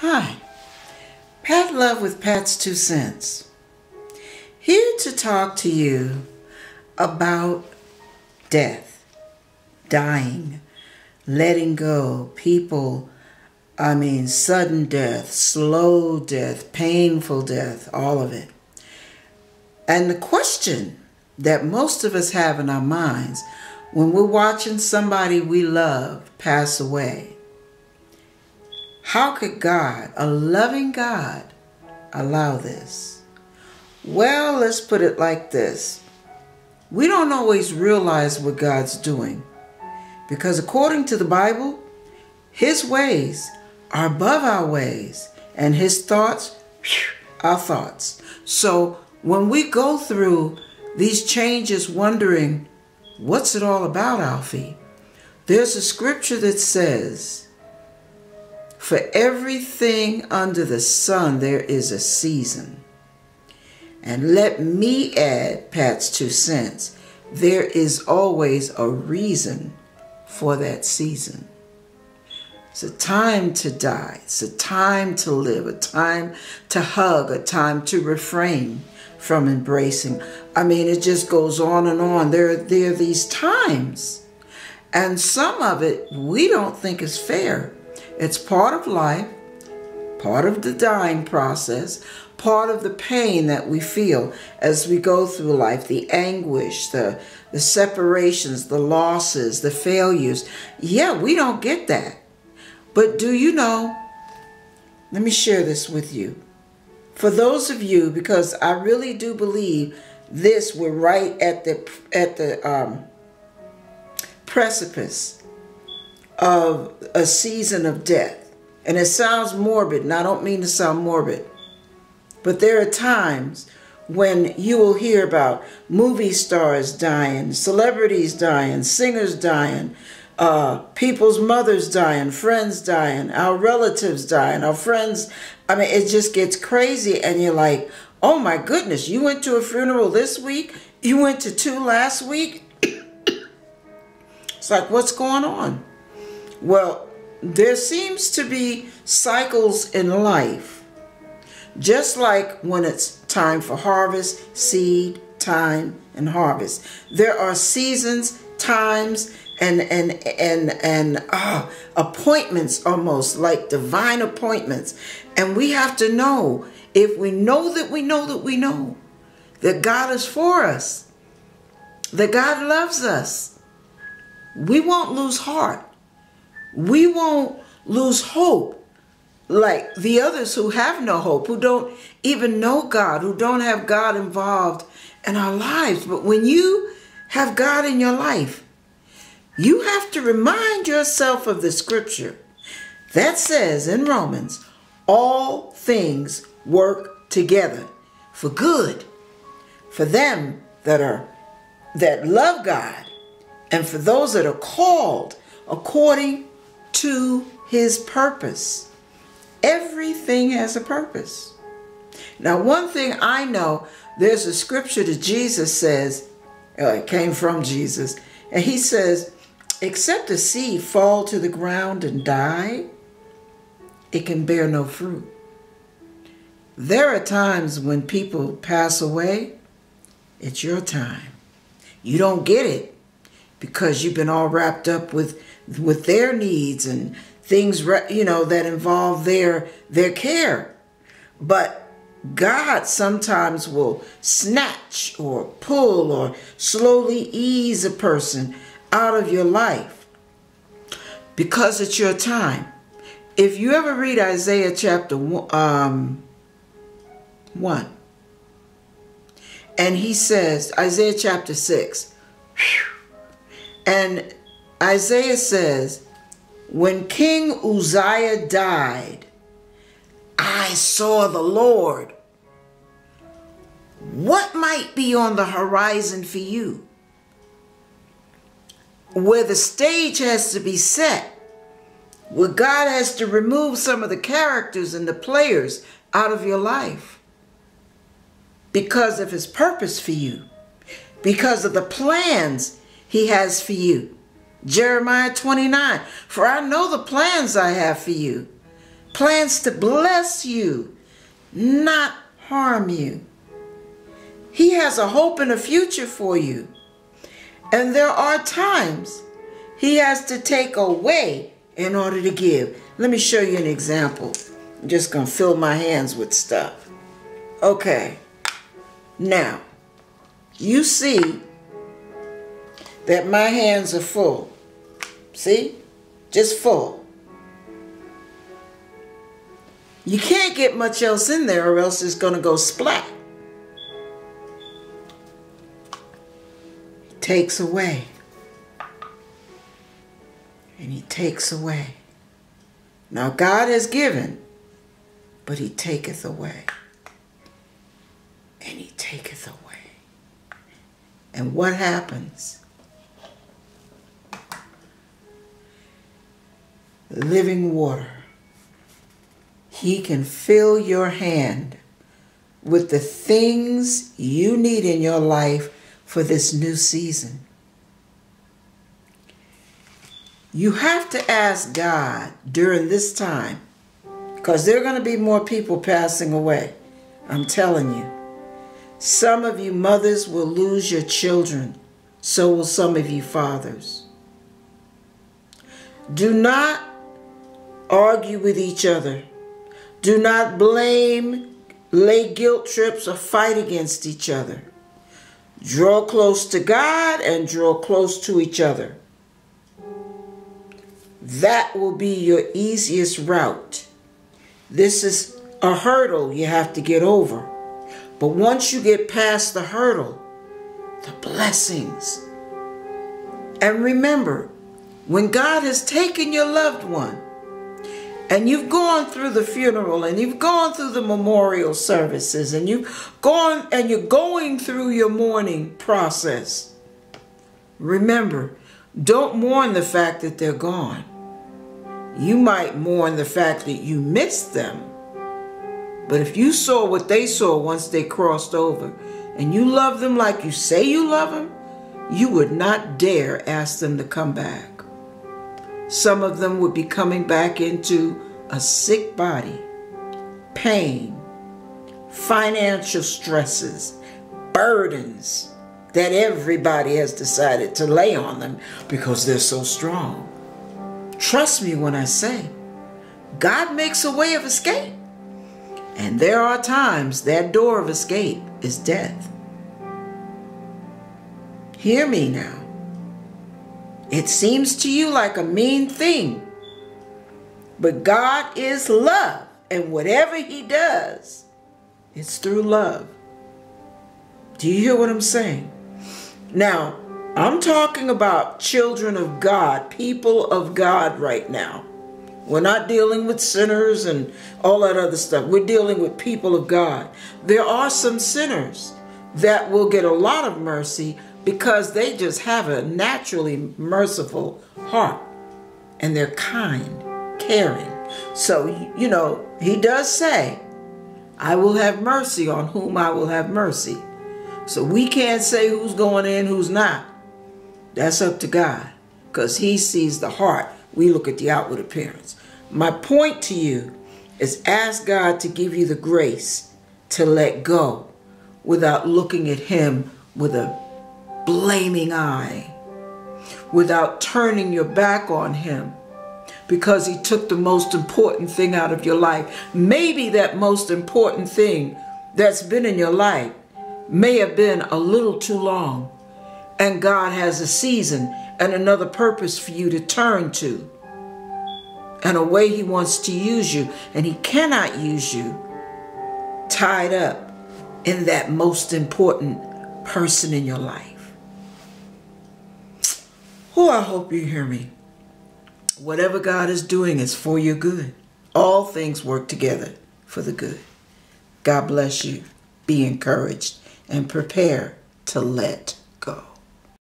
Hi, Pat Love with Pats2cents, here to talk to you about death, dying, letting go, sudden death, slow death, painful death, all of it. And the question that most of us have in our minds when we're watching somebody we love pass away: how could God, a loving God, allow this? Well, let's put it like this. We don't always realize what God's doing, because according to the Bible, His ways are above our ways and His thoughts, our thoughts. So when we go through these changes wondering, what's it all about, Alfie? There's a scripture that says, for everything under the sun, there is a season. And let me add, Pats2cents, there is always a reason for that season. It's a time to die. It's a time to live, a time to hug, a time to refrain from embracing. It just goes on and on. There are these times. And some of it we don't think is fair. It's part of life, part of the dying process, part of the pain that we feel as we go through life, the anguish, the separations, the losses, the failures. Yeah, we don't get that. But do you know, let me share this with you. For those of you, because I really do believe this, we're right at the precipice of a season of death. And it sounds morbid, and I don't mean to sound morbid, but there are times when you will hear about movie stars dying, celebrities dying, singers dying, people's mothers dying, friends dying, our relatives dying, our friends. It just gets crazy, and you're like, oh my goodness, you went to a funeral this week? You went to two last week? It's like, what's going on? Well, there seems to be cycles in life. Just like when it's time for harvest, seed, time, and harvest. There are seasons, times, and appointments, almost like divine appointments. And we have to know, if we know that we know that we know, that God is for us, that God loves us, we won't lose heart. We won't lose hope like the others who have no hope, who don't even know God, who don't have God involved in our lives. But when you have God in your life, you have to remind yourself of the scripture that says in Romans, all things work together for good, for them that love God, and for those that are called according to His purpose. Everything has a purpose. Now, one thing I know, there's a scripture that Jesus says, it came from Jesus, and He says, except a seed fall to the ground and die, it can bear no fruit. There are times when people pass away. It's your time. You don't get it because you've been all wrapped up with their needs and things, that involve their care. But God sometimes will snatch or pull or slowly ease a person out of your life because it's your time. If you ever read Isaiah chapter 1, and He says, Isaiah chapter 6, and Isaiah says, when King Uzziah died, I saw the Lord. What might be on the horizon for you? Where the stage has to be set, where God has to remove some of the characters and the players out of your life because of His purpose for you, because of the plans He has for you. Jeremiah 29, for I know the plans I have for you, plans to bless you, not harm you. He has a hope and a future for you. And there are times he has to take away in order to give. Let me show you an example. I'm just going to fill my hands with stuff. Okay. Now, you see that my hands are full. See? Just full. You can't get much else in there or else it's going to go splat. He takes away. And he takes away. Now God has given, but he taketh away. And he taketh away. And what happens? Living water. He can fill your hand with the things you need in your life for this new season. You have to ask God during this time, because there are going to be more people passing away. I'm telling you. Some of you mothers will lose your children. So will some of you fathers. Do not argue with each other. Do not blame, lay guilt trips, or fight against each other. Draw close to God and draw close to each other. That will be your easiest route. This is a hurdle you have to get over. But once you get past the hurdle, the blessings. And remember, when God has taken your loved one, and you've gone through the funeral, and you've gone through the memorial services, and you're going through your mourning process, remember, don't mourn the fact that they're gone. You might mourn the fact that you missed them. But if you saw what they saw once they crossed over, and you love them like you say you love them, you would not dare ask them to come back. Some of them would be coming back into a sick body, pain, financial stresses, burdens that everybody has decided to lay on them because they're so strong. Trust me when I say, God makes a way of escape. And there are times that door of escape is death. Hear me now. It seems to you like a mean thing, but God is love, and whatever he does, it's through love. Do you hear what I'm saying? Now, I'm talking about children of God, people of God right now. We're not dealing with sinners and all that other stuff. We're dealing with people of God. There are some sinners that will get a lot of mercy because they just have a naturally merciful heart. And they're kind, caring. So, you know, he does say, I will have mercy on whom I will have mercy. So we can't say who's going in, who's not. That's up to God, because he sees the heart. We look at the outward appearance. My point to you is ask God to give you the grace to let go without looking at him with a blaming eye, without turning your back on him, because he took the most important thing out of your life. Maybe that most important thing that's been in your life may have been a little too long, and God has a season and another purpose for you to turn to, and a way he wants to use you, and he cannot use you tied up in that most important person in your life. Oh, I hope you hear me. Whatever God is doing is for your good. All things work together for the good. God bless you. Be encouraged and prepare to let